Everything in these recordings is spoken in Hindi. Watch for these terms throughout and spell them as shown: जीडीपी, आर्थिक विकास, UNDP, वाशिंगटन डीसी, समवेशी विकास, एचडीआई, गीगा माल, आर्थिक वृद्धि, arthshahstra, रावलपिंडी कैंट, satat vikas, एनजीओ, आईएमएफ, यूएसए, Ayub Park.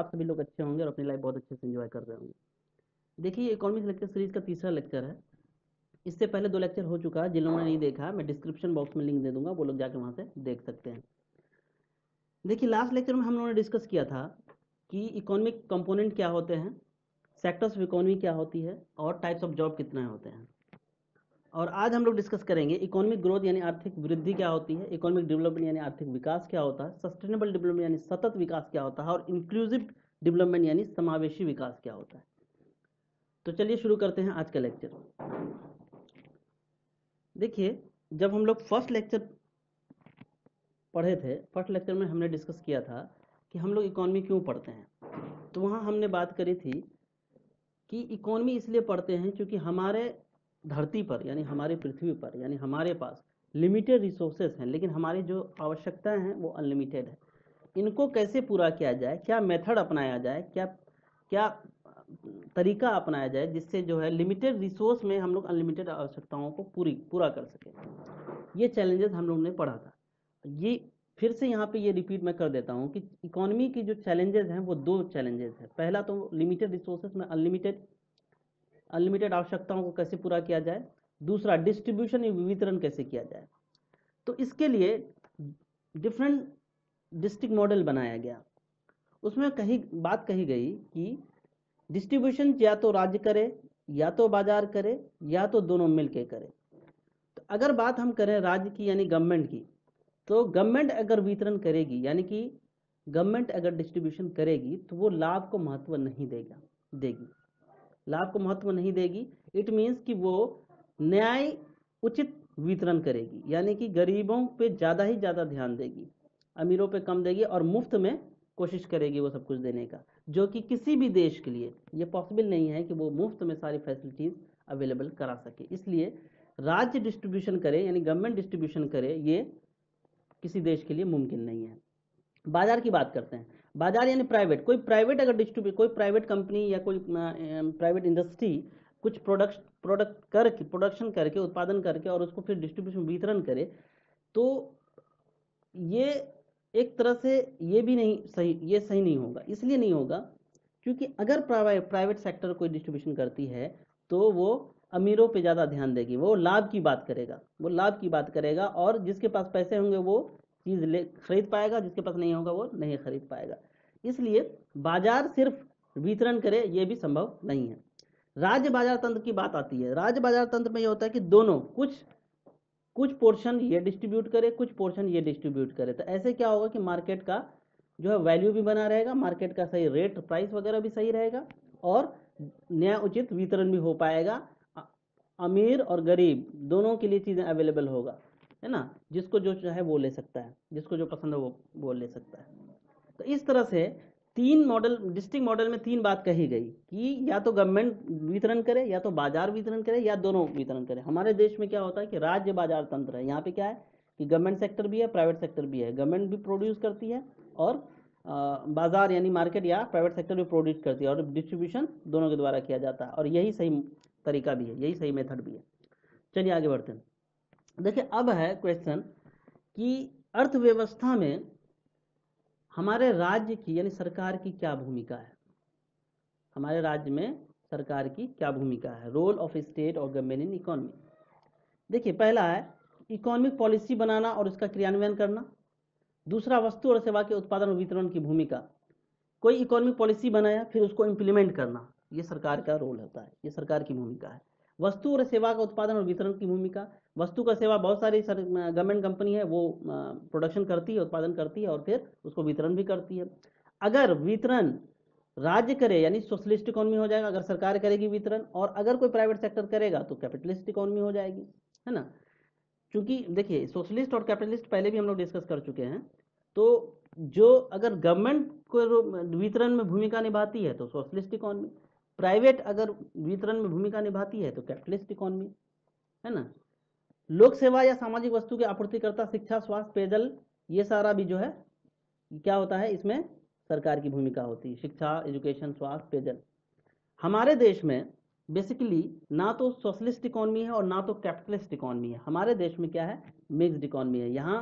आप सभी लोग अच्छे होंगे और अपनी लाइफ बहुत अच्छे से एंजॉय कर रहे होंगे। देखिए, इकोनॉमिक्स लेक्चर सीरीज का तीसरा लेक्चर है। इससे पहले दो लेक्चर हो चुका है, जिन्होंने नहीं देखा मैं डिस्क्रिप्शन बॉक्स में लिंक दे दूंगा, वो लोग जाकर वहाँ से देख सकते हैं। देखिए, लास्ट लेक्चर में हम लोगों ने डिस्कस किया था कि इकोनॉमिक कंपोनेंट क्या होते हैं, सेक्टर्स ऑफ इकोनॉमी क्या होती है और टाइप्स ऑफ जॉब कितने होते हैं। और आज हम लोग डिस्कस करेंगे इकोनॉमिक ग्रोथ यानी आर्थिक वृद्धि क्या होती है, इकोनॉमिक डेवलपमेंट यानी आर्थिक विकास क्या होता है, सस्टेनेबल डेवलपमेंट यानी सतत विकास क्या होता है और इंक्लूसिव डेवलपमेंट यानी समावेशी विकास क्या होता है। तो चलिए शुरू करते हैं आज का लेक्चर। देखिए, जब हम लोग फर्स्ट लेक्चर पढ़े थे, फर्स्ट लेक्चर में हमने डिस्कस किया था कि हम लोग इकोनॉमी क्यों पढ़ते हैं। तो वहाँ हमने बात करी थी कि इकोनॉमी इसलिए पढ़ते हैं क्योंकि हमारे धरती पर यानी हमारी पृथ्वी पर यानी हमारे पास लिमिटेड रिसोर्सेज हैं, लेकिन हमारी जो आवश्यकताएं हैं वो अनलिमिटेड है। इनको कैसे पूरा किया जाए, क्या मेथड अपनाया जाए, क्या तरीका अपनाया जाए जिससे जो है लिमिटेड रिसोर्स में हम लोग अनलिमिटेड आवश्यकताओं को पूरा कर सकें। ये चैलेंजेस हम लोग ने पढ़ा था। ये फिर से यहाँ पे ये रिपीट मैं कर देता हूँ कि इकोनॉमी की जो चैलेंजेस हैं वो दो चैलेंजेस हैं। पहला तो लिमिटेड रिसोर्सेज में अनलिमिटेड आवश्यकताओं को कैसे पूरा किया जाए, दूसरा डिस्ट्रीब्यूशन या वितरण कैसे किया जाए। तो इसके लिए डिफरेंट डिस्ट्रिक्ट मॉडल बनाया गया। उसमें बात कही गई कि डिस्ट्रीब्यूशन या तो राज्य करे, या तो बाजार करे, या तो दोनों मिलके करे। तो अगर बात हम करें राज्य की यानी गवर्नमेंट की, तो गवर्नमेंट अगर वितरण करेगी यानी कि गवर्नमेंट अगर डिस्ट्रीब्यूशन करेगी तो वो लाभ को महत्व नहीं देगी। लाभ को महत्व नहीं देगी, इट मीन्स कि वो न्याय उचित वितरण करेगी यानी कि गरीबों पे ज़्यादा ही ज़्यादा ध्यान देगी, अमीरों पे कम देगी और मुफ्त में कोशिश करेगी वो सब कुछ देने का, जो कि किसी भी देश के लिए ये पॉसिबल नहीं है कि वो मुफ्त में सारी फैसिलिटीज़ अवेलेबल करा सके। इसलिए राज्य डिस्ट्रीब्यूशन करे यानी गवर्नमेंट डिस्ट्रीब्यूशन करे, ये किसी देश के लिए मुमकिन नहीं है। बाजार की बात करते हैं। बाजार यानी प्राइवेट, कोई प्राइवेट अगर कोई प्राइवेट कंपनी या कोई प्राइवेट इंडस्ट्री कुछ प्रोडक्शन करके उत्पादन करके और उसको फिर डिस्ट्रीब्यूशन वितरण करे, तो ये एक तरह से ये भी नहीं सही, ये सही नहीं होगा। इसलिए नहीं होगा क्योंकि अगर प्राइवेट सेक्टर कोई डिस्ट्रीब्यूशन करती है तो वो अमीरों पे ज़्यादा ध्यान देगी, वो लाभ की बात करेगा, और जिसके पास पैसे होंगे वो चीज़ खरीद पाएगा, जिसके पास नहीं होगा वो नहीं खरीद पाएगा। इसलिए बाजार सिर्फ वितरण करे ये भी संभव नहीं है। राज्य बाजार तंत्र की बात आती है। राज्य बाजार तंत्र में ये होता है कि दोनों कुछ पोर्शन ये डिस्ट्रीब्यूट करे, कुछ पोर्शन ये डिस्ट्रीब्यूट करे। तो ऐसे क्या होगा कि मार्केट का जो है वैल्यू भी बना रहेगा, मार्केट का सही रेट प्राइस वगैरह भी सही रहेगा और न्याय उचित वितरण भी हो पाएगा, अमीर और गरीब दोनों के लिए चीज़ें अवेलेबल होगा, है ना। जिसको जो चाहे वो ले सकता है, जिसको जो पसंद है वो ले सकता है। तो इस तरह से डिस्ट्रिक्ट मॉडल में तीन बात कही गई कि या तो गवर्नमेंट वितरण करे, या तो बाजार वितरण करे, या दोनों वितरण करे। हमारे देश में क्या होता है कि राज्य बाजार तंत्र है। यहाँ पे क्या है कि गवर्नमेंट सेक्टर भी है, प्राइवेट सेक्टर भी है। गवर्नमेंट भी प्रोड्यूस करती है और बाजार यानी मार्केट या प्राइवेट सेक्टर भी प्रोड्यूस करती है और डिस्ट्रीब्यूशन दोनों के द्वारा किया जाता है। और यही सही तरीका भी है, यही सही मेथड भी है। चलिए आगे बढ़ते हैं। देखिए, अब है क्वेश्चन कि अर्थव्यवस्था में हमारे राज्य की यानी सरकार की क्या भूमिका है, हमारे राज्य में सरकार की क्या भूमिका है, रोल ऑफ स्टेट और गवर्नमेंट इन इकोनॉमी। देखिए, पहला है इकोनॉमिक पॉलिसी बनाना और उसका क्रियान्वयन करना। दूसरा, वस्तु और सेवा के उत्पादन और वितरण की भूमिका। कोई इकोनॉमिक पॉलिसी बनाया फिर उसको इम्प्लीमेंट करना, ये सरकार का रोल होता है, ये सरकार की भूमिका है। वस्तु और सेवा का उत्पादन और वितरण की भूमिका। वस्तु का सेवा बहुत सारी गवर्नमेंट कंपनी है, वो प्रोडक्शन करती है, उत्पादन करती है और फिर उसको वितरण भी करती है। अगर वितरण राज्य करे यानी सोशलिस्ट इकोनॉमी हो जाएगा, अगर सरकार करेगी वितरण, और अगर कोई प्राइवेट सेक्टर करेगा तो कैपिटलिस्ट इकोनॉमी हो जाएगी, है ना। क्योंकि देखिए, सोशलिस्ट और कैपिटलिस्ट पहले भी हम लोग डिस्कस कर चुके हैं। तो जो अगर गवर्नमेंट को वितरण में भूमिका निभाती है तो सोशलिस्ट इकोनॉमी, प्राइवेट अगर वितरण में भूमिका निभाती है तो कैपिटलिस्ट इकोनॉमी, है ना। लोक सेवा या सामाजिक वस्तु के आपूर्तिकर्ता, शिक्षा, स्वास्थ्य, पेयजल, ये सारा भी जो है क्या होता है, इसमें सरकार की भूमिका होती है। शिक्षा, एजुकेशन, स्वास्थ्य, पेयजल। हमारे देश में बेसिकली ना तो सोशलिस्ट इकोनॉमी है और ना तो कैपिटलिस्ट इकोनॉमी है। हमारे देश में क्या है, मिक्स्ड इकोनॉमी है। यहाँ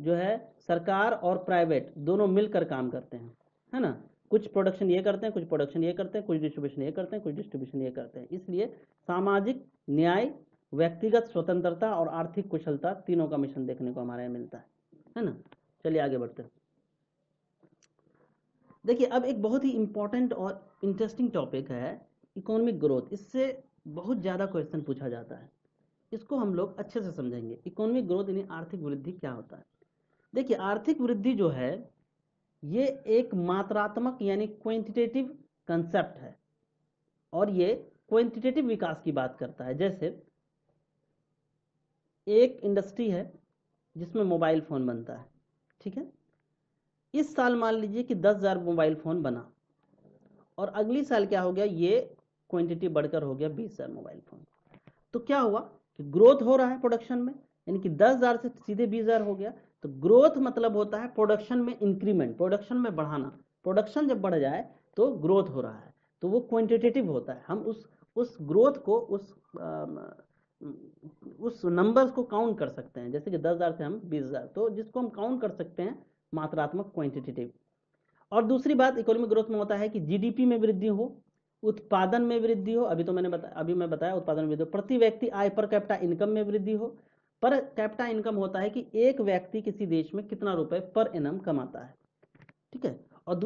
जो है सरकार और प्राइवेट दोनों मिलकर काम करते हैं, है ना। कुछ प्रोडक्शन ये करते हैं, कुछ प्रोडक्शन ये करते हैं, कुछ डिस्ट्रीब्यूशन ये करते हैं, कुछ डिस्ट्रीब्यूशन ये करते हैं। इसलिए सामाजिक न्याय, व्यक्तिगत स्वतंत्रता और आर्थिक कुशलता, तीनों का मिशन देखने को हमारे यहाँ मिलता है ना। चलिए आगे बढ़ते हैं। देखिए अब एक बहुत ही इम्पोर्टेंट और इंटरेस्टिंग टॉपिक है इकोनॉमिक ग्रोथ। इससे बहुत ज़्यादा क्वेश्चन पूछा जाता है, इसको हम लोग अच्छे से समझेंगे। इकोनॉमिक ग्रोथ यानी आर्थिक वृद्धि क्या होता है। देखिए आर्थिक वृद्धि जो है ये एक मात्रात्मक यानी क्वांटिटेटिव कंसेप्ट है और ये क्वांटिटेटिव विकास की बात करता है। जैसे एक इंडस्ट्री है जिसमें मोबाइल फ़ोन बनता है, ठीक है। इस साल मान लीजिए कि 10,000 मोबाइल फ़ोन बना और अगली साल क्या हो गया, ये क्वांटिटी बढ़कर हो गया 20,000 मोबाइल फ़ोन। तो क्या हुआ कि ग्रोथ हो रहा है प्रोडक्शन में, यानी कि 10,000 से सीधे 20,000 हो गया। तो ग्रोथ मतलब होता है प्रोडक्शन में इंक्रीमेंट, प्रोडक्शन में बढ़ाना। प्रोडक्शन जब बढ़ जाए तो ग्रोथ हो रहा है, तो वो क्वांटिटेटिव होता है। हम उस ग्रोथ को उस नंबर्स को काउंट कर सकते हैं, जैसे कि 10,000 से हम 20,000, तो जिसको हम काउंट कर सकते हैं मात्रात्मक क्वांटिटेटिव। और दूसरी बात इकोनॉमिक ग्रोथ में होता है कि जीडीपी में वृद्धि हो, उत्पादन में वृद्धि हो। अभी मैं बताया उत्पादन में वृद्धि हो, प्रति व्यक्ति आय पर कैपिटा इनकम में वृद्धि हो। पर कैपिटा इनकम होता है कि एक व्यक्ति किसी देश में कितना रुपए पर एनम कमाता है, ठीक है। और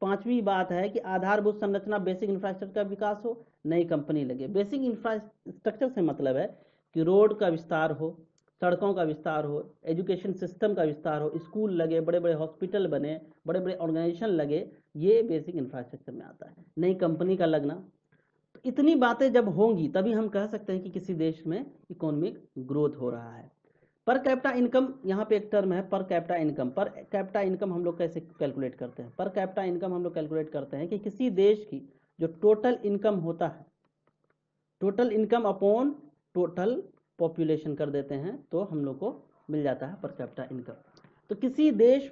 पांचवी बात है कि आधारभूत संरचना, बेसिक इंफ्रास्ट्रक्चर का विकास हो, नई कंपनी लगे। बेसिक इंफ्रास्ट्रक्चर से मतलब है कि रोड का विस्तार हो, सड़कों का विस्तार हो, एजुकेशन सिस्टम का विस्तार हो, स्कूल लगे, बड़े बड़े हॉस्पिटल बने, बड़े बड़े ऑर्गेनाइजेशन लगे, ये बेसिक इंफ्रास्ट्रक्चर में आता है। नई कंपनी का लगना। तो इतनी बातें जब होंगी तभी हम कह सकते हैं कि किसी देश में इकोनॉमिक ग्रोथ हो रहा है। पर कैपिटा इनकम, यहाँ पे एक टर्म है per capita income. Per capita income हम लोग कैसे कैलकुलेट करते हैं? पर कैपिटा इनकम हम लोग कैलकुलेट करते हैं कि किसी देश की जो टोटल इनकम होता है, total income upon total population कर देते हैं तो हम लोग को मिल जाता है पर कैपिटा इनकम। तो किसी देश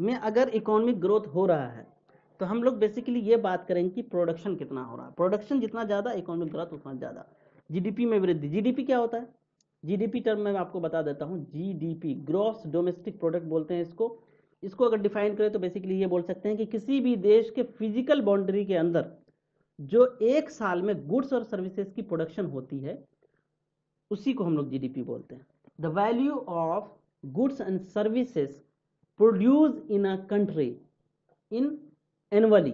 में अगर इकोनॉमिक ग्रोथ हो रहा है तो हम लोग बेसिकली ये बात करेंगे कि प्रोडक्शन कितना हो रहा है। प्रोडक्शन जितना ज़्यादा, इकोनॉमिक ग्रोथ उतना ज़्यादा। जीडीपी में वृद्धि, जीडीपी क्या होता है? जीडीपी टर्म में मैं आपको बता देता हूँ। जीडीपी ग्रॉस डोमेस्टिक प्रोडक्ट बोलते हैं इसको। इसको अगर डिफाइन करें तो बेसिकली ये बोल सकते हैं कि किसी भी देश के फिजिकल बाउंड्री के अंदर जो एक साल में गुड्स और सर्विसेज की प्रोडक्शन होती है उसी को हम लोग जीडीपी बोलते हैं। The value of goods and services produce in a country in annually,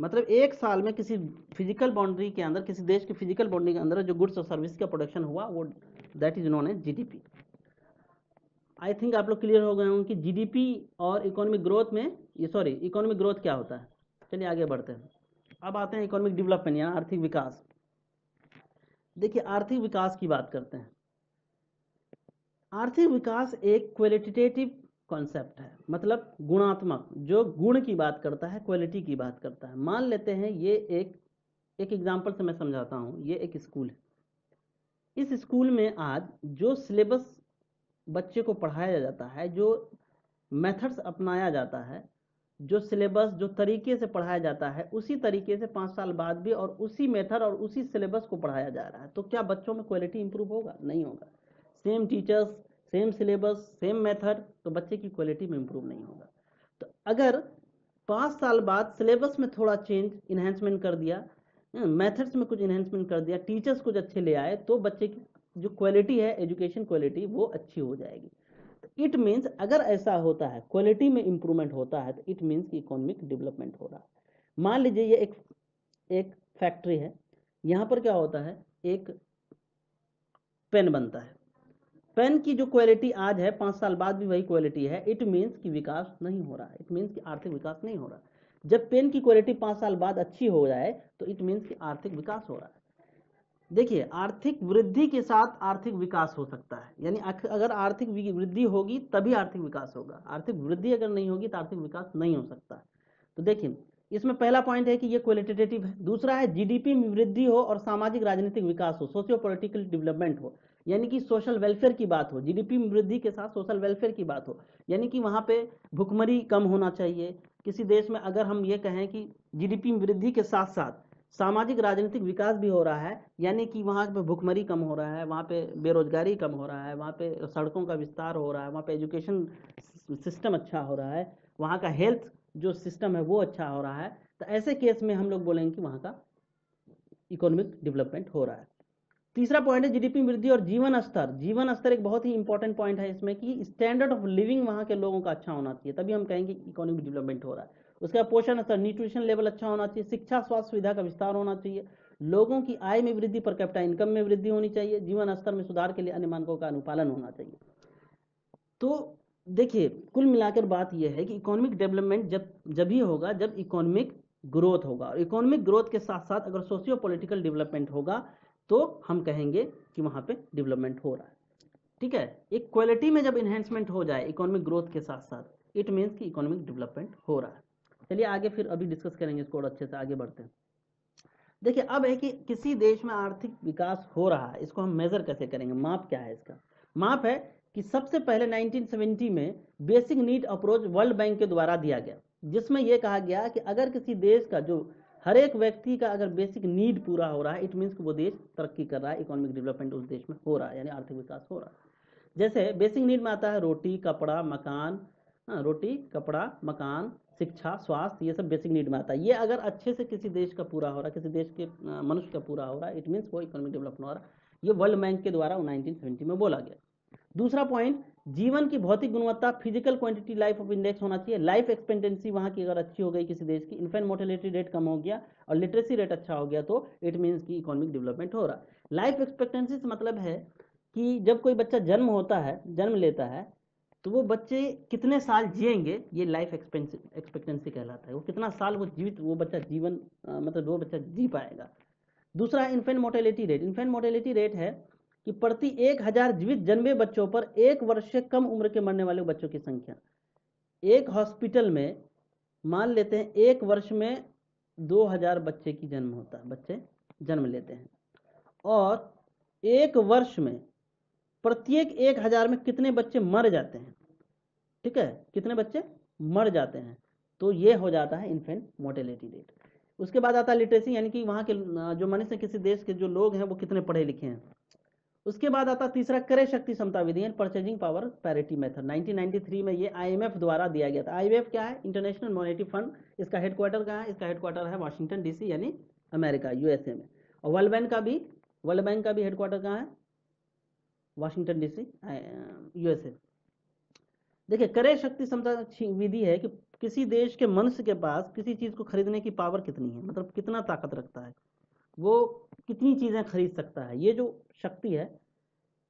मतलब एक साल में किसी फिजिकल बाउंड्री के अंदर, किसी देश के फिजिकल बाउंड्री के अंदर जो गुड्स और सर्विस का प्रोडक्शन हुआ, वो that is known as जीडीपी। I think आप लोग क्लियर हो गए होंगे कि जीडीपी और इकोनॉमिक ग्रोथ में इकोनॉमिक ग्रोथ क्या होता है। चलिए आगे बढ़ते हैं। अब आते हैं इकोनॉमिक डेवलपमेंट यानी आर्थिक विकास। देखिए आर्थिक विकास की बात करते हैं। आर्थिक विकास एक क्वालिटेटिव कॉन्सेप्ट है, मतलब गुणात्मक, जो गुण की बात करता है, क्वालिटी की बात करता है। मान लेते हैं ये एक एग्जांपल से मैं समझाता हूँ। ये एक स्कूल है। इस स्कूल में आज जो सिलेबस बच्चे को पढ़ाया जाता है, जो मेथड्स अपनाया जाता है, जो सिलेबस, जो तरीके से पढ़ाया जाता है, उसी तरीके से 5 साल बाद भी और उसी मेथड और उसी सिलेबस को पढ़ाया जा रहा है। तो क्या बच्चों में क्वालिटी इंप्रूव होगा? नहीं होगा। Same teachers, same syllabus, same method, तो बच्चे की क्वालिटी में इंप्रूव नहीं होगा। तो अगर 5 साल बाद सिलेबस में थोड़ा चेंज, इन्हेंसमेंट कर दिया, मेथड्स में कुछ इन्हेंसमेंट कर दिया, टीचर्स कुछ अच्छे ले आए, तो बच्चे की जो क्वालिटी है, एजुकेशन क्वालिटी, वो अच्छी हो जाएगी। इट मीन्स अगर ऐसा होता है, क्वालिटी में इंप्रूवमेंट होता है, तो इट मीन्स कि इकोनॉमिक डेवलपमेंट हो रहा है। मान लीजिए ये एक फैक्ट्री है। यहाँ पर क्या होता है, एक पेन बनता है। पेन की जो क्वालिटी आज है, 5 साल बाद भी वही क्वालिटी है। इट मीन्स कि विकास नहीं हो रहा है, इट मीन्स कि आर्थिक विकास नहीं हो रहा। जब पेन की क्वालिटी 5 साल बाद अच्छी हो जाए तो इट मीन्स कि आर्थिक विकास हो रहा है। देखिए आर्थिक वृद्धि के साथ आर्थिक विकास हो सकता है, यानी अगर आर्थिक वृद्धि होगी तभी आर्थिक विकास होगा। आर्थिक वृद्धि अगर नहीं होगी तो आर्थिक विकास नहीं हो सकता। तो देखिए इसमें पहला पॉइंट है कि ये क्वालिटेटिव है। दूसरा है जीडीपी में वृद्धि हो और सामाजिक राजनीतिक विकास हो, सोशियो पॉलिटिकल डेवलपमेंट हो, यानी कि सोशल वेलफेयर की बात हो। जीडीपी में वृद्धि के साथ सोशल वेलफेयर की बात हो, यानी कि वहाँ पे भुखमरी कम होना चाहिए किसी देश में। अगर हम ये कहें कि जीडीपी में वृद्धि के साथ साथ सामाजिक राजनीतिक विकास भी हो रहा है, यानी कि वहाँ पे भुखमरी कम हो रहा है, वहाँ पे बेरोजगारी कम हो रहा है, वहाँ पे सड़कों का विस्तार हो रहा है, वहाँ पे एजुकेशन सिस्टम अच्छा हो रहा है, वहाँ का हेल्थ जो सिस्टम है वो अच्छा हो रहा है, तो ऐसे केस में हम लोग बोलेंगे कि वहाँ का इकोनॉमिक डेवलपमेंट हो रहा है। तीसरा पॉइंट है जीडीपी वृद्धि और जीवन स्तर। जीवन स्तर एक बहुत ही इंपॉर्टेंट पॉइंट है इसमें कि स्टैंडर्ड ऑफ लिविंग वहाँ के लोगों का अच्छा होना चाहिए, तभी हम कहेंगे इकोनॉमिक डेवलपमेंट हो रहा है। उसका पोषण स्तर, न्यूट्रिशन लेवल अच्छा होना चाहिए, शिक्षा स्वास्थ्य सुविधा का विस्तार होना चाहिए, लोगों की आय में वृद्धि, पर कैपिटा इनकम में वृद्धि होनी चाहिए, जीवन स्तर में सुधार के लिए अन्य मानकों का अनुपालन होना चाहिए। तो देखिए कुल मिलाकर बात यह है कि इकोनॉमिक डेवलपमेंट जब ही होगा जब इकोनॉमिक ग्रोथ होगा, और इकोनॉमिक ग्रोथ के साथ साथ अगर सोशियो पॉलिटिकल डेवलपमेंट होगा तो हम कहेंगे कि वहाँ पे डेवलपमेंट हो रहा है। ठीक है, एक क्वालिटी में जब इन्हेंसमेंट हो जाए इकोनॉमिक ग्रोथ के साथ साथ, इट मीन्स कि इकोनॉमिक डेवलपमेंट हो रहा है। चलिए आगे फिर अभी डिस्कस करेंगे इसको और अच्छे से आगे बढ़ते हैं। देखिए अब है कि किसी देश में आर्थिक विकास हो रहा है, इसको हम मेजर कैसे करेंगे, माप क्या है इसका। माप है कि सबसे पहले 1970 में basic need approach world bank के द्वारा दिया गया, जिसमें यह कहा गया कि अगर किसी देश का जो हर एक व्यक्ति का अगर बेसिक नीड पूरा हो रहा है, इट मीन्स कि वो देश तरक्की कर रहा है, इकोनॉमिक डेवलपमेंट उस देश में हो रहा है, यानी आर्थिक विकास हो रहा है। जैसे बेसिक नीड में आता है रोटी कपड़ा मकान शिक्षा स्वास्थ्य, ये सब बेसिक नीड में आता है। ये अगर अच्छे से किसी देश का पूरा हो रहा है, किसी देश के मनुष्य का पूरा हो रहा है, इट मीन्स वो इकोनॉमिक डेवलपमेंट हो रहा है। ये वर्ल्ड बैंक के द्वारा 1970 में बोला गया। दूसरा पॉइंट, जीवन की भौतिक गुणवत्ता physical quantity life of index होना चाहिए। लाइफ एक्सपेक्टेंसी वहाँ की अगर अच्छी हो गई किसी देश की, इन्फेंट मोर्टेलिटी रेट कम हो गया और लिटरेसी रेट अच्छा हो गया, तो इट मीन्स कि इकोनॉमिक डेवलपमेंट हो रहा है। लाइफ एक्सपेक्टेंसी से मतलब है कि जब कोई बच्चा जन्म लेता है तो वो बच्चे कितने साल जिएंगे, ये लाइफ एक्सपेक्टेंसी कहलाता है, वो कितना साल वो बच्चा जी पाएगा। दूसरा infant mortality rate. Infant mortality rate है कि प्रति 1000 जीवित जन्मे बच्चों पर 1 वर्ष से कम उम्र के मरने वाले बच्चों की संख्या। एक हॉस्पिटल में मान लेते हैं 1 वर्ष में 2000 बच्चे की जन्म होता है, बच्चे जन्म लेते हैं, और 1 वर्ष में प्रत्येक 1000 में कितने बच्चे मर जाते हैं, ठीक है, कितने बच्चे मर जाते हैं, तो ये हो जाता है इन्फेंट मोर्टेलिटी रेट। उसके बाद आता है लिटरेसी, यानी कि वहाँ के जो मनुष्य किसी देश के जो लोग हैं वो कितने पढ़े लिखे हैं। उसके बाद आता तीसरा क्रय शक्ति क्षमता विधि and purchasing power parity method. 1993 में ये आईएमएफ द्वारा दिया गया था। आईएमएफ क्या है, इंटरनेशनल मॉनेटरी फंड। इसका हेडक्वार्टर कहाँ है, इसका हेडक्वार्टर है वाशिंगटन डीसी यानी अमेरिका यूएसए में। और वर्ल्ड बैंक का भी हेडक्वार्टर कहाँ है, वाशिंगटन डीसी यूएसए। देखिए क्रय शक्ति क्षमता विधि है कि किसी देश के मनुष्य के पास किसी चीज को खरीदने की पावर कितनी है, मतलब कितना ताकत रखता है, वो कितनी चीज़ें खरीद सकता है। ये जो शक्ति है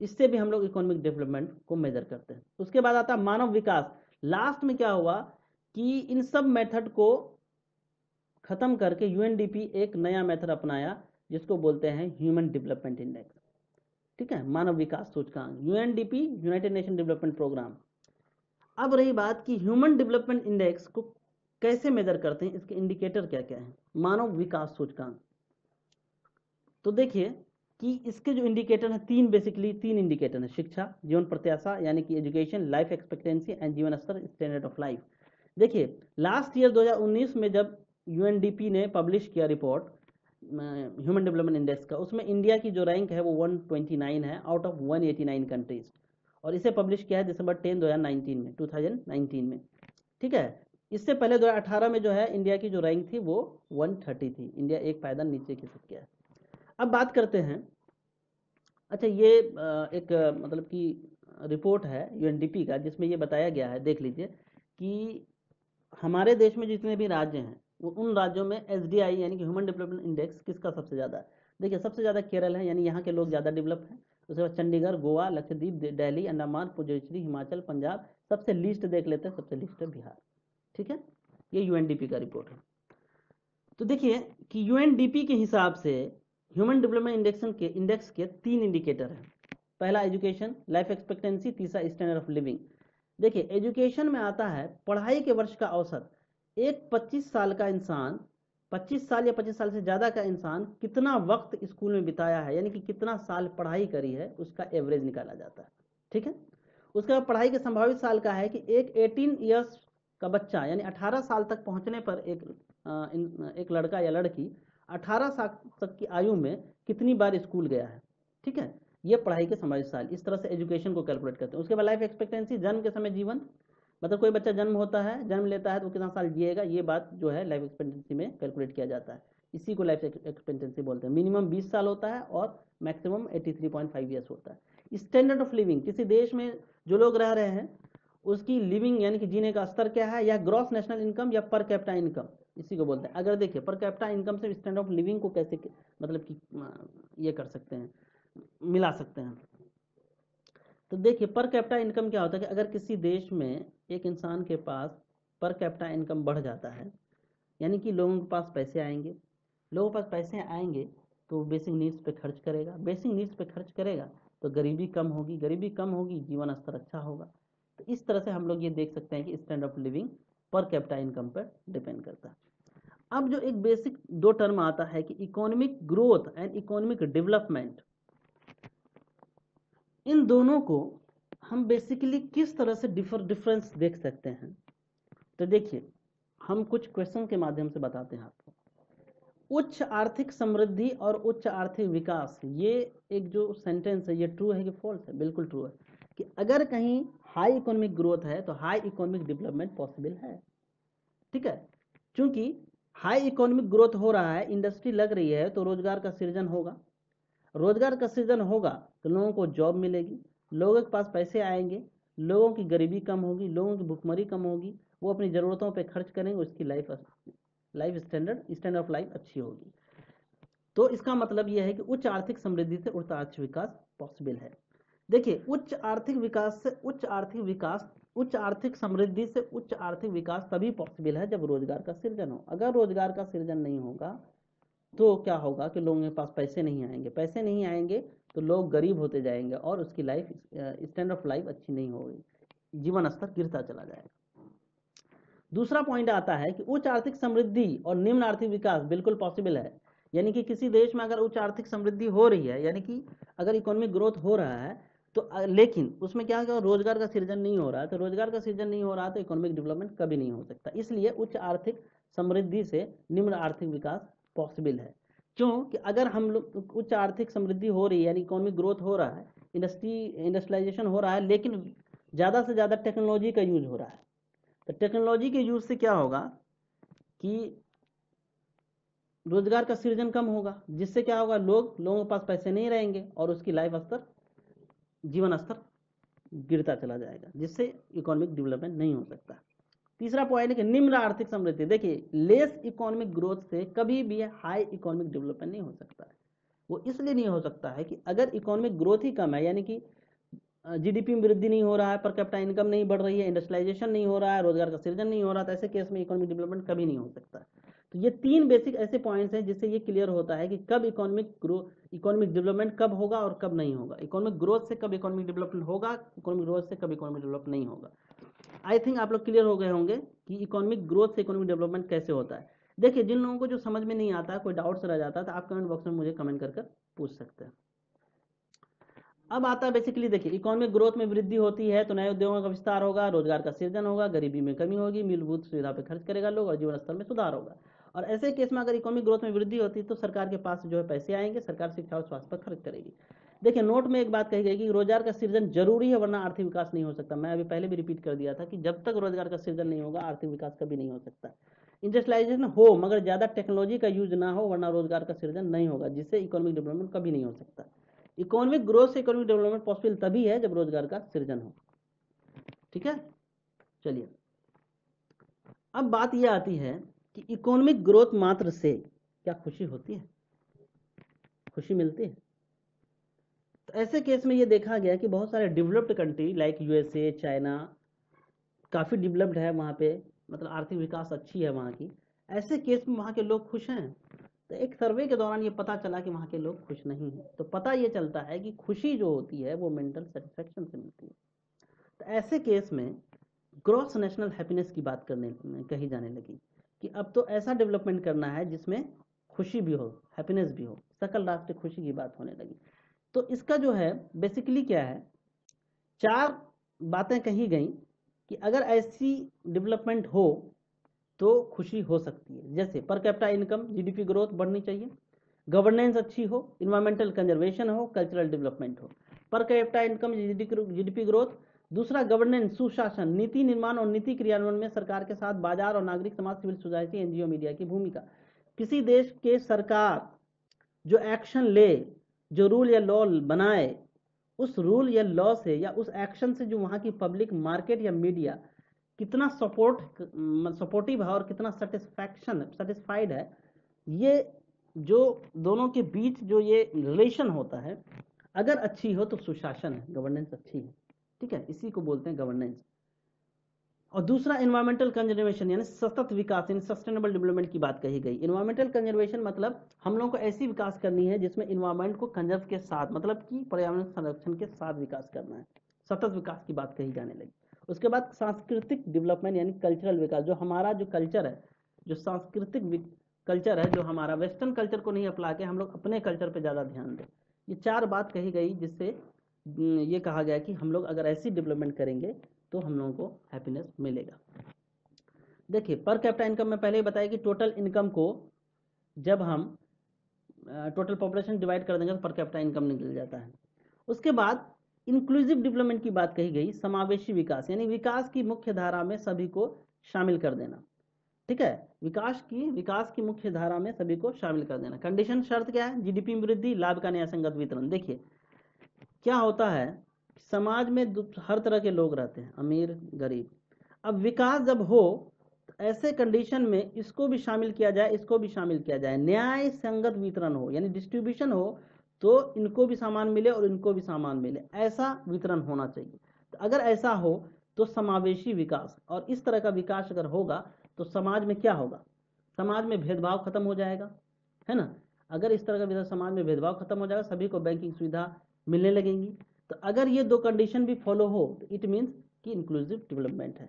इससे भी हम लोग इकोनॉमिक डेवलपमेंट को मेजर करते हैं। उसके बाद आता है मानव विकास। लास्ट में क्या हुआ कि इन सब मेथड को ख़त्म करके यूएनडीपी एक नया मेथड अपनाया जिसको बोलते हैं ह्यूमन डेवलपमेंट इंडेक्स, ठीक है, मानव विकास सूचकांक, UNDP united nation development programme. अब रही बात कि ह्यूमन डेवलपमेंट इंडेक्स को कैसे मेजर करते हैं, इसके इंडिकेटर क्या क्या हैं मानव विकास सूचकांक। तो देखिए कि इसके जो इंडिकेटर हैं तीन इंडिकेटर हैं, शिक्षा, जीवन प्रत्याशा यानी कि एजुकेशन, लाइफ एक्सपेक्टेंसी एंड जीवन स्तर स्टैंडर्ड ऑफ लाइफ। देखिए लास्ट ईयर 2019 में जब यूएनडीपी ने पब्लिश किया रिपोर्ट ह्यूमन डेवलपमेंट इंडेक्स का, उसमें इंडिया की जो रैंक है वो 129 है आउट ऑफ 189 कंट्रीज, और इसे पब्लिश किया है दिसंबर 10, 2019 में, ठीक है। इससे पहले 2018 में जो है इंडिया की जो रैंक थी वो 130 थी, इंडिया एक पायदान नीचे खिसक गया है। अब बात करते हैं, अच्छा ये एक मतलब कि रिपोर्ट है यूएनडीपी का जिसमें ये बताया गया है, देख लीजिए कि हमारे देश में जितने भी राज्य हैं वो उन राज्यों में एचडीआई यानी कि ह्यूमन डेवलपमेंट इंडेक्स किसका सबसे ज़्यादा है। देखिए सबसे ज़्यादा केरल है, यानी यहाँ के लोग ज़्यादा डेवलप हैं। उसके बाद चंडीगढ़, गोवा, लक्षद्वीप, दिल्ली, अंडमान, पुडुचेरी, हिमाचल, पंजाब। सबसे लीस्ट देख लेते हैं, सबसे लीस्ट है बिहार, ठीक है। ये यूएनडीपी का रिपोर्ट है। तो देखिए कि यूएनडीपी के हिसाब से ह्यूमन डेवलपमेंट इंडेक्स के 3 इंडिकेटर हैं। पहला एजुकेशन, लाइफ एक्सपेक्टेंसी, तीसरा स्टैंडर्ड ऑफ लिविंग। देखिए एजुकेशन में आता है पढ़ाई के वर्ष का औसत, एक 25 साल का इंसान, 25 साल या 25 साल से ज़्यादा का इंसान कितना वक्त स्कूल में बिताया है, यानी कि कितना साल पढ़ाई करी है, उसका एवरेज निकाला जाता है, ठीक है। उसके बाद पढ़ाई के संभावित साल का है कि एक 18 ईयर्स का बच्चा यानी 18 साल तक पहुँचने पर एक लड़का या लड़की 18 साल तक की आयु में कितनी बार स्कूल गया है, ठीक है। ये पढ़ाई के संभावित साल, इस तरह से एजुकेशन को कैलकुलेट करते हैं। उसके बाद लाइफ एक्सपेक्टेंसी, जन्म के समय जीवन, मतलब कोई बच्चा जन्म लेता है तो कितना साल जिएगा, ये बात जो है लाइफ एक्सपेक्टेंसी में कैलकुलेट किया जाता है। इसी को लाइफ एक्सपेक्टेंसी बोलते हैं। मिनिमम 20 साल होता है और मैक्सिमम 83.5 ईयर्स होता है। स्टैंडर्ड ऑफ लिविंग, किसी देश में जो लोग रह रहे हैं उसकी लिविंग यानी कि जीने का स्तर क्या है, या ग्रॉस नेशनल इनकम या पर कैपिटा इनकम, इसी को बोलते हैं। अगर देखिए पर कैपिटा इनकम से स्टैंडर्ड ऑफ लिविंग को कैसे मतलब कि ये कर सकते हैं, मिला सकते हैं। तो देखिए पर कैपिटा इनकम क्या होता है कि अगर किसी देश में एक इंसान के पास पर कैपिटा इनकम बढ़ जाता है यानी कि लोगों के पास पैसे आएंगे, लोगों के पास पैसे आएंगे तो बेसिक नीड्स पे खर्च करेगा, बेसिक नीड्स पे खर्च करेगा तो गरीबी कम होगी, गरीबी कम होगी, जीवन स्तर अच्छा होगा। तो इस तरह से हम लोग ये देख सकते हैं कि standard of living per capita income पर डिपेंड करता है। अब जो एक बेसिक दो टर्म आता है कि economic growth and economic development, इन दोनों को हम बेसिकली किस तरह से डिफरेंस देख सकते हैं। तो देखिए हम कुछ क्वेश्चन के माध्यम से बताते हैं आपको। उच्च आर्थिक समृद्धि और उच्च आर्थिक विकास, ये एक जो सेंटेंस है ये ट्रू है कि फॉल्स है? बिल्कुल ट्रू है कि अगर कहीं हाई इकोनॉमिक ग्रोथ है तो हाई इकोनॉमिक डेवलपमेंट पॉसिबल है। ठीक है, क्योंकि हाई इकोनॉमिक ग्रोथ हो रहा है, इंडस्ट्री लग रही है तो रोजगार का सृजन होगा, रोजगार का सृजन होगा तो लोगों को जॉब मिलेगी, लोगों के पास पैसे आएंगे, लोगों की गरीबी कम होगी, लोगों की भुखमरी कम होगी, वो अपनी ज़रूरतों पे खर्च करेंगे, उसकी लाइफ स्टैंडर्ड ऑफ लाइफ अच्छी होगी। तो इसका मतलब यह है कि उच्च आर्थिक समृद्धि से उच्च आर्थिक विकास पॉसिबल है। देखिए उच्च आर्थिक समृद्धि से उच्च आर्थिक विकास तभी पॉसिबल है जब रोजगार का सृजन हो। अगर रोजगार का सृजन नहीं होगा तो क्या होगा कि लोगों के पास पैसे नहीं आएंगे, पैसे नहीं आएंगे तो लोग गरीब होते जाएंगे और उसकी लाइफ स्टैंडर्ड ऑफ लाइफ अच्छी नहीं होगी, जीवन स्तर गिरता चला जाएगा। दूसरा पॉइंट आता है कि उच्च आर्थिक समृद्धि और निम्न आर्थिक विकास बिल्कुल पॉसिबल है। यानी कि किसी देश में अगर उच्च आर्थिक समृद्धि हो रही है यानी कि अगर इकोनॉमिक ग्रोथ हो रहा है तो, लेकिन उसमें क्या है, रोजगार का सृजन नहीं हो रहा है, तो रोजगार का सृजन नहीं हो रहा तो इकोनॉमिक डेवलपमेंट कभी नहीं हो सकता। इसलिए उच्च आर्थिक समृद्धि से निम्न आर्थिक विकास पॉसिबल है। क्योंकि अगर हम लोग उच्च आर्थिक समृद्धि हो रही है यानी इकोनॉमिक ग्रोथ हो रहा है, इंडस्ट्रियलाइजेशन हो रहा है, लेकिन ज़्यादा से ज़्यादा टेक्नोलॉजी का यूज हो रहा है, तो टेक्नोलॉजी के यूज से क्या होगा कि रोजगार का सृजन कम होगा, जिससे क्या होगा, लोगों के पास पैसे नहीं रहेंगे और उसकी लाइफ स्तर जीवन स्तर गिरता चला जाएगा, जिससे इकोनॉमिक डेवलपमेंट नहीं हो सकता। तीसरा पॉइंट है कि निम्न आर्थिक समृद्धि, देखिए लेस इकोनॉमिक ग्रोथ से कभी भी हाई इकोनॉमिक डेवलपमेंट नहीं हो सकता है। वो इसलिए नहीं हो सकता है कि अगर इकोनॉमिक ग्रोथ ही कम है यानी कि जीडीपी में वृद्धि नहीं हो रहा है, पर कैपिटा इनकम नहीं बढ़ रही है, इंडस्ट्रियलाइजेशन नहीं हो रहा है, रोजगार का सृजन नहीं हो रहा, तो ऐसे केस में इकोनॉमिक डेवलपमेंट कभी नहीं हो सकता। तो ये तीन बेसिक ऐसे पॉइंट्स हैं जिससे ये क्लियर होता है कि कब इकोनॉमिक डेवलपमेंट कब होगा और कब नहीं होगा, इकोनॉमिक ग्रोथ से कब इकोनॉमिक डेवलपमेंट होगा, इकोनॉमिक ग्रोथ से कब इकोनॉमिक डेवलप नहीं होगा। आई थिंक आप लोग क्लियर हो गए होंगे कि इकोनॉमिक ग्रोथ से इकोनॉमिक डेवलपमेंट कैसे होता है। देखिए जिन लोगों को जो समझ में नहीं आता, कोई डाउट्स रह जाता है, तो आप कमेंट बॉक्स में मुझे कमेंट कर पूछ सकते हैं। अब आता है बेसिकली, देखिए इकोनॉमिक ग्रोथ में वृद्धि होती है तो नए उद्योगों का विस्तार होगा, रोजगार का सृजन होगा, गरीबी में कमी होगी, मूलभूत सुविधा पर खर्च करेगा लोग और जीवन स्तर में सुधार होगा। और ऐसे केस में अगर इकोनॉमिक ग्रोथ में वृद्धि होती है तो सरकार के पास जो है पैसे आएंगे, सरकार शिक्षा और स्वास्थ्य पर खर्च करेगी। देखिए नोट में एक बात कही गई कि रोजगार का सृजन जरूरी है वरना आर्थिक विकास नहीं हो सकता। मैं अभी पहले भी रिपीट कर दिया था कि जब तक रोजगार का सृजन नहीं होगा आर्थिक विकास कभी नहीं हो सकता। इंडस्ट्रियलाइजेशन हो मगर ज़्यादा टेक्नोलॉजी का यूज ना हो, वरना रोजगार का सृजन नहीं होगा, जिससे इकोनॉमिक डेवलपमेंट कभी नहीं हो सकता। इकोनॉमिक ग्रोथ से इकोनॉमिक डेवलपमेंट पॉसिबल तभी है जब रोजगार का सृजन हो। ठीक है, चलिए अब बात यह आती है कि इकोनॉमिक ग्रोथ मात्र से क्या खुशी होती है, खुशी मिलती है? तो ऐसे केस में ये देखा गया कि बहुत सारे developed country like यूएसए, China काफ़ी डेवलप्ड है, वहाँ पे मतलब आर्थिक विकास अच्छी है वहाँ की, ऐसे केस में वहाँ के लोग खुश हैं। तो एक सर्वे के दौरान ये पता चला कि वहाँ के लोग खुश नहीं हैं। तो पता ये चलता है कि खुशी जो होती है वो मेंटल सेटिस्फेक्शन से मिलती है। तो ऐसे केस में ग्रॉस नेशनल हैप्पीनेस की बात कही जाने लगी कि अब तो ऐसा डेवलपमेंट करना है जिसमें खुशी भी हो, हैप्पीनेस भी हो, सकल राष्ट्रीय खुशी की बात होने लगी। तो इसका जो है बेसिकली क्या है, चार बातें कही गई कि अगर ऐसी डेवलपमेंट हो तो खुशी हो सकती है। जैसे पर कैपिटा इनकम, जीडीपी ग्रोथ बढ़नी चाहिए, गवर्नेंस अच्छी हो, इन्वायरमेंटल कंजर्वेशन हो, कल्चरल डेवलपमेंट हो। Per capita income, जीडीपी growth, दूसरा गवर्नेंस, सुशासन, नीति निर्माण और नीति क्रियान्वयन में सरकार के साथ बाजार और नागरिक समाज, सिविल सोसाइटी, एनजीओ, मीडिया की भूमिका। किसी देश के सरकार जो एक्शन ले, जो रूल या लॉ बनाए, उस रूल या लॉ से या उस एक्शन से जो वहाँ की पब्लिक, मार्केट या मीडिया कितना सपोर्टिव है और कितना सेटिस्फाइड है, ये जो दोनों के बीच जो ये रिलेशन होता है, अगर अच्छी हो तो सुशासन है, गवर्नेंस अच्छी है, ठीक है, इसी को बोलते हैं गवर्नेंस। और दूसरा एनवायरमेंटल कंजर्वेशन यानी सतत विकास, यानी सस्टेनेबल डेवलपमेंट की बात कही गई। एनवायरमेंटल कंजर्वेशन मतलब हम लोगों को ऐसी विकास करनी है जिसमें एनवायरमेंट को कंजर्व के साथ, मतलब कि पर्यावरण संरक्षण के साथ विकास करना है, सतत विकास की बात कही जाने लगी। उसके बाद सांस्कृतिक डेवलपमेंट यानी कल्चरल विकास, जो हमारा जो कल्चर है, जो सांस्कृतिक कल्चर है, जो हमारा वेस्टर्न कल्चर को नहीं अपना के हम लोग अपने कल्चर पर ज़्यादा ध्यान दें। ये चार बात कही गई जिससे ये कहा गया कि हम लोग अगर ऐसी डेवलपमेंट करेंगे तो हम लोगों को हैप्पीनेस मिलेगा। देखिए, पर कैपिटा इनकम में पहले ही बताया कि टोटल इनकम को जब हम टोटल पॉपुलेशन डिवाइड कर देंगे तो पर कैपिटा इनकम निकल जाता है। उसके बाद इंक्लूसिव डेवलपमेंट की बात कही गई, समावेशी विकास यानी विकास की मुख्य धारा में सभी को शामिल कर देना, ठीक है, विकास की मुख्य धारा में सभी को शामिल कर देना। कंडीशन, शर्त क्या है? जीडीपी में वृद्धि, लाभ का न्यायसंगत वितरण। देखिए क्या होता है, समाज में हर तरह के लोग रहते हैं, अमीर, गरीब। अब विकास जब हो तो ऐसे कंडीशन में इसको भी शामिल किया जाए, इसको भी शामिल किया जाए, न्याय संगत वितरण हो यानी डिस्ट्रीब्यूशन हो, तो इनको भी सामान मिले और इनको भी सामान मिले, ऐसा वितरण होना चाहिए। तो अगर ऐसा हो तो समावेशी विकास, और इस तरह का विकास अगर होगा तो समाज में क्या होगा, समाज में भेदभाव खत्म हो जाएगा, है ना। अगर इस तरह का विकास, समाज में भेदभाव खत्म हो जाएगा, सभी को बैंकिंग सुविधा मिलने लगेंगी। तो अगर ये दो कंडीशन भी फॉलो हो तो इट मीन्स कि इंक्लूसिव डेवलपमेंट है।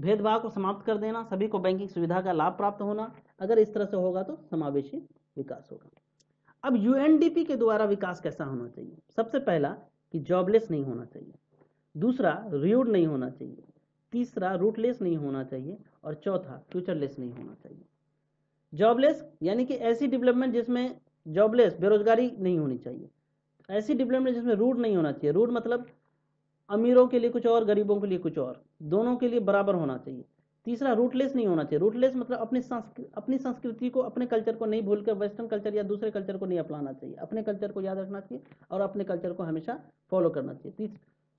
भेदभाव को समाप्त कर देना, सभी को बैंकिंग सुविधा का लाभ प्राप्त होना, अगर इस तरह से होगा तो समावेशी विकास होगा। अब यूएनडीपी के द्वारा विकास कैसा होना चाहिए? सबसे पहला कि जॉबलेस नहीं होना चाहिए, दूसरा रियूड नहीं होना चाहिए, तीसरा रूटलेस नहीं होना चाहिए, और चौथा फ्यूचरलेस नहीं होना चाहिए। जॉबलेस यानी कि ऐसी डेवलपमेंट जिसमें जॉबलेस, बेरोजगारी नहीं होनी चाहिए। ऐसी डेवलपमेंट जिसमें रूट नहीं होना चाहिए। रूट मतलब अमीरों के लिए कुछ और, गरीबों के लिए कुछ और, दोनों के लिए बराबर होना चाहिए। तीसरा, रूटलेस नहीं होना चाहिए। रूटलेस मतलब अपनी संस्कृति को, अपने कल्चर को नहीं भूलकर, वेस्टर्न कल्चर या दूसरे कल्चर को नहीं अपनाना चाहिए, अपने कल्चर को याद रखना चाहिए और अपने कल्चर को हमेशा फॉलो करना चाहिए।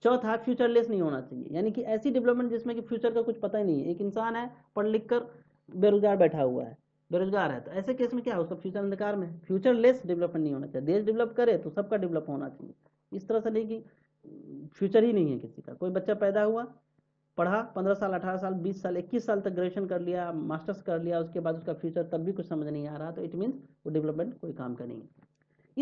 चौथा, फ्यूचरलेस नहीं होना चाहिए, यानी कि ऐसी डेवलपमेंट जिसमें कि फ्यूचर का कुछ पता ही नहीं है। एक इंसान है, पढ़ लिख कर बेरोजगार बैठा हुआ है, बेरोजगार है, तो ऐसे केस में क्या है, उसका फ्यूचर अंधकार में। फ्यूचरलेस डेवलपमेंट नहीं होना चाहिए। देश डेवलप करे तो सबका डेवलप होना चाहिए, इस तरह से नहीं कि फ्यूचर ही नहीं है किसी का। कोई बच्चा पैदा हुआ, पढ़ा 15 साल, 18 साल, 20 साल, 21 साल तक ग्रेजुएशन कर लिया, मास्टर्स कर लिया, उसके बाद उसका फ्यूचर तब भी कुछ समझ नहीं आ रहा, तो इट मीन्स वो डेवलपमेंट कोई काम का नहीं है।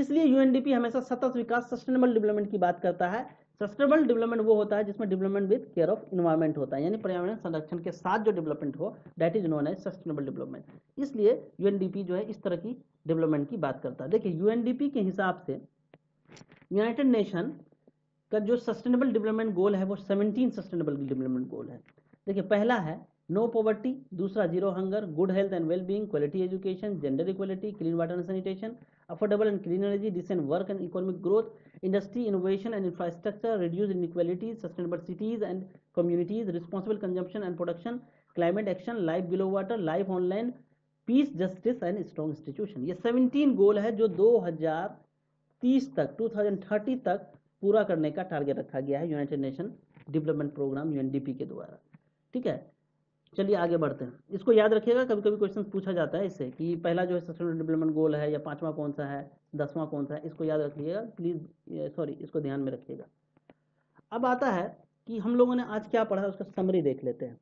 इसलिए यूएनडीपी हमेशा सतत विकास, सस्टेनेबल डेवलपमेंट की बात करता है। सस्टेनेबल डेवलपमेंट वो होता है जिसमें development with care of environment होता है, यानी पर्यावरण संरक्षण के साथ जो डेवलपमेंट हो, that is known as sustainable development. इसलिए यूएनडीपी जो है इस तरह की डेवलपमेंट की बात करता है। देखिए, यूएनडीपी के हिसाब से यूनाइटेड नेशन का जो सस्टेनेबल डेवलपमेंट गोल है वो 17 सस्टेनेबल डेवलपमेंट गोल है। देखिए, पहला है नो पॉवर्टी, दूसरा zero hunger, good health and wellbeing, quality education, gender equality, clean water and sanitation, affordable and clean energy, decent work and economic growth, industry, innovation and infrastructure, reduce inequalities, sustainable cities and communities, responsible consumption and production, climate action, life below water, life on land, peace, justice and strong institution. ये 17 गोल है जो 2030 तक, 2030 तक पूरा करने का टारगेट रखा गया है united nation development programme UNDP के द्वारा, ठीक है। चलिए आगे बढ़ते हैं, इसको याद रखिएगा, कभी कभी क्वेश्चन पूछा जाता है इससे कि पहला जो है सस्टेनेबल डेवलपमेंट गोल है या पांचवा कौन सा है, 10वां कौन सा है, इसको याद रखिएगा प्लीज, सॉरी, इसको ध्यान में रखिएगा। अब आता है कि हम लोगों ने आज क्या पढ़ा, उसका समरी देख लेते हैं।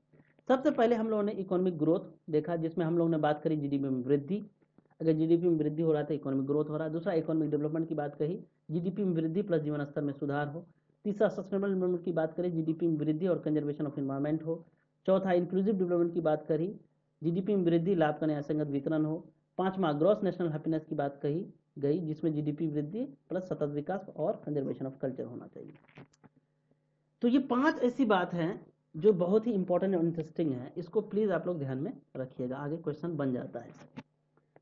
सबसे पहले हम लोगों ने इकोनॉमिक ग्रोथ देखा, जिसमें हम लोगों ने बात करी जीडीपी में वृद्धि। अगर जीडीपी में वृद्धि हो रहा है तो इकोनॉमिक ग्रोथ हो रहा है। दूसरा, इकोनॉमिक डेवलपमेंट की बात कही, जीडीपी में वृद्धि प्लस जीवन स्तर में सुधार हो। तीसरा, सस्टेनेबल डेवलपमेंट की बात करें, जीडीपी में वृद्धि और कंजर्वेशन ऑफ एनवायरमेंट हो। चौथा, इंक्लूसिव डेवलपमेंट की बात करी, जीडीपी में वृद्धि, लाभ का न्यायसंगत वितरण हो। पांचवा, ग्रॉस नेशनल हैप्पीनेस की बात कही गई, जिसमें जीडीपी वृद्धि प्लस सतत विकास और कंजर्वेशन ऑफ कल्चर होना चाहिए। तो ये 5 ऐसी बात हैं जो बहुत ही इंपॉर्टेंट और इंटरेस्टिंग है, इसको प्लीज आप लोग ध्यान में रखिएगा, आगे क्वेश्चन बन जाता है।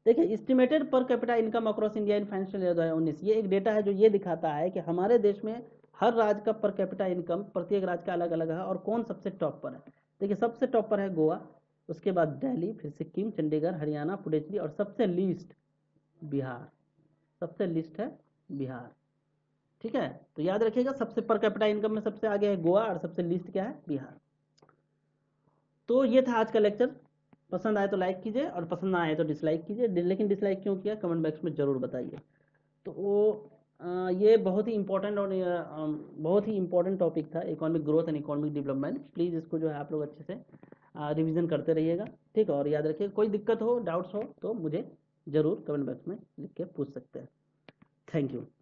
देखिए, estimated per capita income across India in financial year 2019, ये एक डेटा है जो ये दिखाता है कि हमारे देश में हर राज्य का पर कैपिटा इनकम प्रत्येक राज्य का अलग अलग है और कौन सबसे टॉप पर है। देखिए सबसे टॉप पर है गोवा, उसके बाद दिल्ली, फिर सिक्किम, चंडीगढ़, हरियाणा, पुडुचेरी और सबसे लीस्ट बिहार। सबसे लीस्ट है बिहार, ठीक है। तो याद रखिएगा सबसे पर कैपिटा इनकम में सबसे आगे है गोवा और सबसे लीस्ट क्या है बिहार। तो ये था आज का लेक्चर, पसंद आए तो लाइक कीजिए और पसंद ना आए तो डिसलाइक कीजिए, लेकिन डिसलाइक क्यों किया कमेंट बॉक्स में जरूर बताइए। तो ये बहुत ही इम्पोर्टेंट और बहुत ही इम्पोर्टेंट टॉपिक था economic growth and economic development. Please इसको जो है आप लोग अच्छे से रिवीजन करते रहिएगा, ठीक है। और याद रखिए कोई दिक्कत हो, डाउट्स हो तो मुझे ज़रूर कमेंट बॉक्स में लिख के पूछ सकते हैं। Thank you.